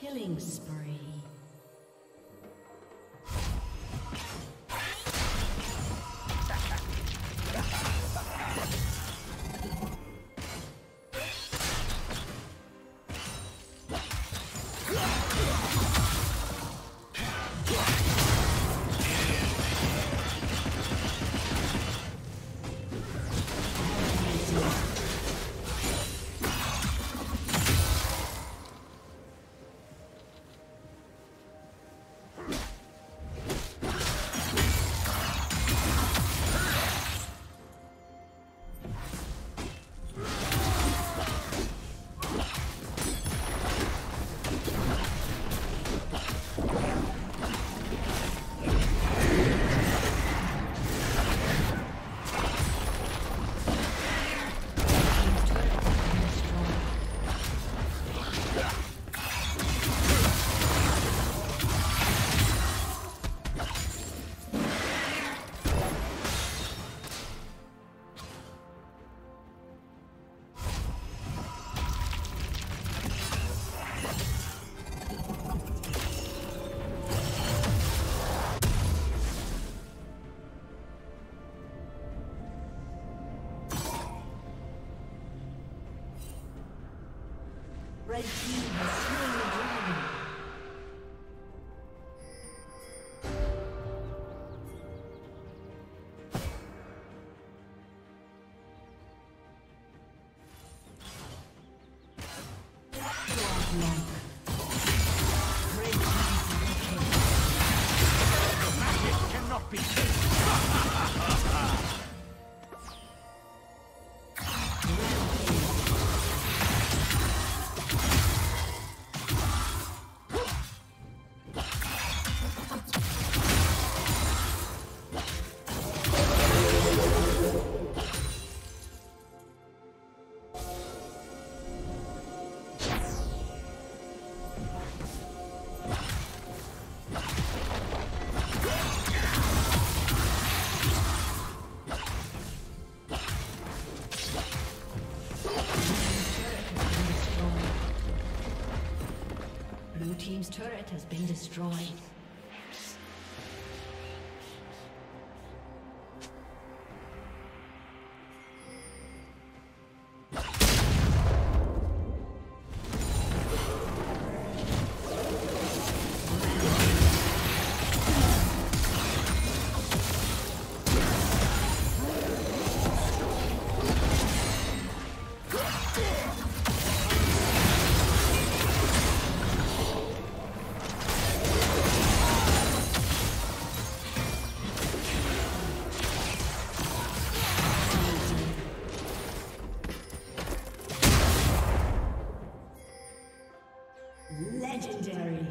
Killing spree. Red team has slain the dragon. Red team the magic cannot be killed. Team's turret has been destroyed. Legendary.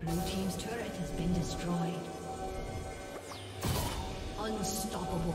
Blue team's turret has been destroyed. Unstoppable.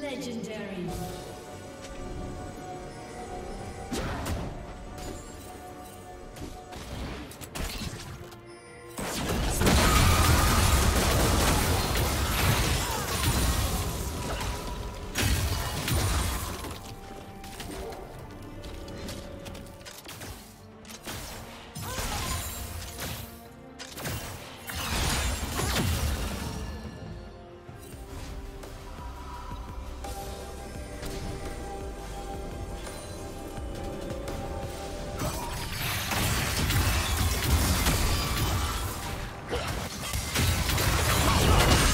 Legendary.